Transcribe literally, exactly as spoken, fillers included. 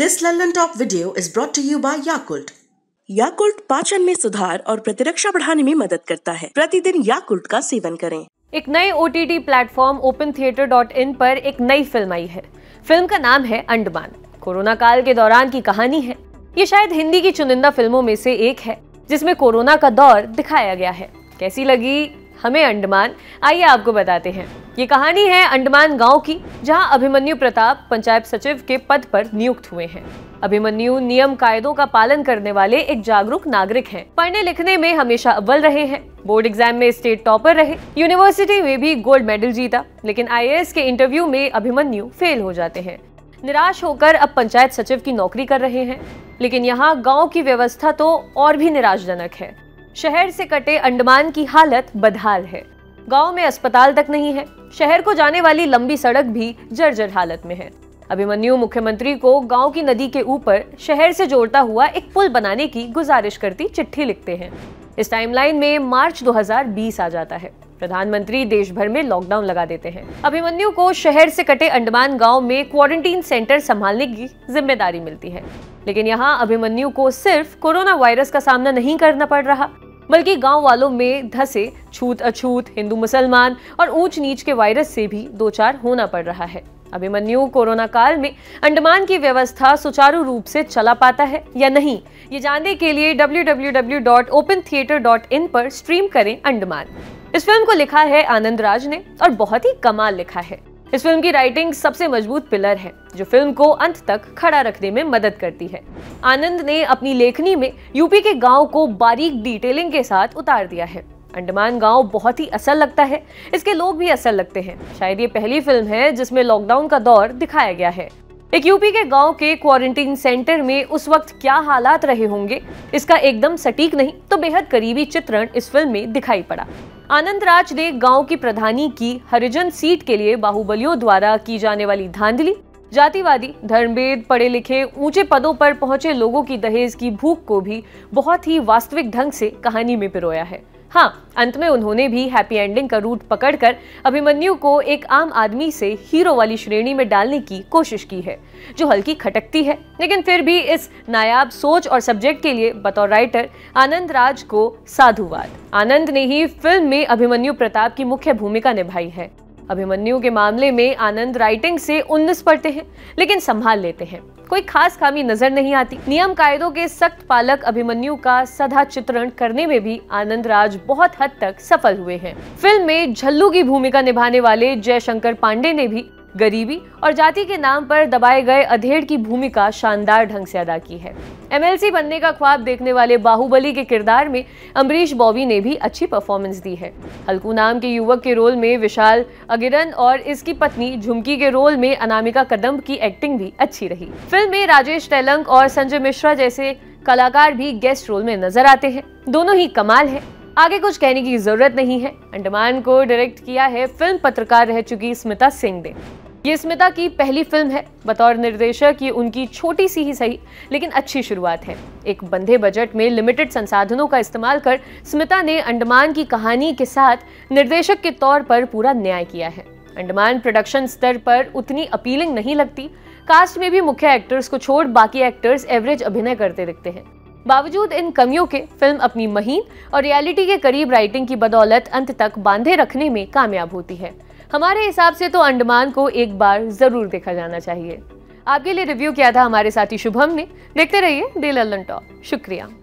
This Lallantop video is brought to you by Yakult. Yakult पाचन में सुधार और प्रतिरक्षा बढ़ाने में मदद करता है। प्रतिदिन याकुल्ट का सेवन करें। एक नए O T T platform Open Theatre dot in पर एक नई फिल्म आई है। फिल्म का नाम है अंडमान। कोरोना काल के दौरान की कहानी है। ये शायद हिंदी की चुनिंदा फिल्मों में से एक है जिसमें कोरोना का दौर दिखाया गया है। कैसी लगी हमें अंडमान, आइए आपको बताते हैं। ये कहानी है अंडमान गांव की, जहां अभिमन्यु प्रताप पंचायत सचिव के पद पर नियुक्त हुए हैं। अभिमन्यु नियम कायदों का पालन करने वाले एक जागरूक नागरिक हैं। पढ़ने लिखने में हमेशा अव्वल रहे हैं, बोर्ड एग्जाम में स्टेट टॉपर रहे, यूनिवर्सिटी में भी गोल्ड मेडल जीता, लेकिन आई ए एस के इंटरव्यू में अभिमन्यु फेल हो जाते हैं। निराश होकर अब पंचायत सचिव की नौकरी कर रहे हैं, लेकिन यहाँ गाँव की व्यवस्था तो और भी निराशजनक है। शहर से कटे अंडमान की हालत बदहाल है। गांव में अस्पताल तक नहीं है, शहर को जाने वाली लंबी सड़क भी जर्जर हालत में है। अभिमन्यु मुख्यमंत्री को गांव की नदी के ऊपर शहर से जोड़ता हुआ एक पुल बनाने की गुजारिश करती चिट्ठी लिखते हैं। इस टाइमलाइन में मार्च दो हज़ार बीस आ जाता है। प्रधानमंत्री देश भर में लॉकडाउन लगा देते हैं। अभिमन्यु को शहर से कटे अंडमान गाँव में क्वारंटीन सेंटर संभालने की जिम्मेदारी मिलती है, लेकिन यहाँ अभिमन्यु को सिर्फ कोरोना वायरस का सामना नहीं करना पड़ रहा, बल्कि गांव वालों में धंसे छूत अछूत, हिंदू मुसलमान और ऊंच नीच के वायरस से भी दो चार होना पड़ रहा है। अभिमन्यु कोरोना काल में अंडमान की व्यवस्था सुचारू रूप से चला पाता है या नहीं, ये जानने के लिए W W W dot Open Theatre dot in पर स्ट्रीम करें अंडमान। इस फिल्म को लिखा है आनंदराज ने और बहुत ही कमाल लिखा है। इस फिल्म की राइटिंग सबसे मजबूत पिलर है जो फिल्म को अंत तक खड़ा रखने में मदद करती है। आनंद ने अपनी लेखनी में यूपी के गांव को बारीक डिटेलिंग के साथ उतार दिया है। अंडमान गांव बहुत ही असल लगता है, इसके लोग भी असल लगते हैं। शायद ये पहली फिल्म है जिसमें लॉकडाउन का दौर दिखाया गया है। एक यूपी के गाँव के क्वारंटीन सेंटर में उस वक्त क्या हालात रहे होंगे, इसका एकदम सटीक नहीं तो बेहद करीबी चित्रण इस फिल्म में दिखाई पड़ा। आनंदराज ने गांव की प्रधानी की हरिजन सीट के लिए बाहुबलियों द्वारा की जाने वाली धांधली, जातिवादी, धर्मभेद, पढ़े लिखे, ऊंचे पदों पर पहुंचे लोगों की दहेज की भूख को भी बहुत ही वास्तविक ढंग से कहानी में पिरोया है। हाँ, अंत में उन्होंने भी हैप्पी एंडिंग का रूट पकड़कर अभिमन्यु को एक आम आदमी से हीरो वाली श्रेणी में डालने की कोशिश की है, जो हल्की खटकती है, लेकिन फिर भी इस नायाब सोच और सब्जेक्ट के लिए बतौर राइटर आनंदराज को साधुवाद। आनंद ने ही फिल्म में अभिमन्यु प्रताप की मुख्य भूमिका निभाई है। अभिमन्यु के मामले में आनंद राइटिंग से उन्नीस पढ़ते हैं, लेकिन संभाल लेते हैं। कोई खास खामी नजर नहीं आती। नियम कायदों के सख्त पालक अभिमन्यु का सदा चित्रण करने में भी आनंदराज बहुत हद तक सफल हुए हैं। फिल्म में झल्लू की भूमिका निभाने वाले जयशंकर पांडे ने भी गरीबी और जाति के नाम पर दबाए गए अधेड़ की भूमिका शानदार ढंग से अदा की है। एम एल सी बनने का ख्वाब देखने वाले बाहुबली के किरदार में अम्बरीश बॉबी ने भी अच्छी परफॉर्मेंस दी है। हल्कू नाम के युवक के रोल में विशाल अग्रन और इसकी पत्नी झुमकी के रोल में अनामिका कदम की एक्टिंग भी अच्छी रही। फिल्म में राजेश तेलंग और संजय मिश्रा जैसे कलाकार भी गेस्ट रोल में नजर आते हैं। दोनों ही कमाल है, आगे कुछ कहने की जरूरत नहीं है। अंडमान को डायरेक्ट किया है फिल्म पत्रकार रह चुकी स्मिता सिंह ने। ये स्मिता की पहली फिल्म है। बतौर निर्देशक ये उनकी छोटी सी ही सही लेकिन अच्छी शुरुआत है। एक बंधे बजट में लिमिटेड संसाधनों का इस्तेमाल कर स्मिता ने अंडमान की कहानी के साथ निर्देशक के तौर पर पूरा न्याय किया है। अंडमान प्रोडक्शन स्तर पर उतनी अपीलिंग नहीं लगती। कास्ट में भी मुख्य एक्टर्स को छोड़ बाकी एक्टर्स एवरेज अभिनय करते दिखते हैं। बावजूद इन कमियों के फिल्म अपनी महीन और रियलिटी के करीब राइटिंग की बदौलत अंत तक बांधे रखने में कामयाब होती है। हमारे हिसाब से तो अंडमान को एक बार जरूर देखा जाना चाहिए। आपके लिए रिव्यू किया था हमारे साथी शुभम ने। देखते रहिए द लल्लनटॉप। शुक्रिया।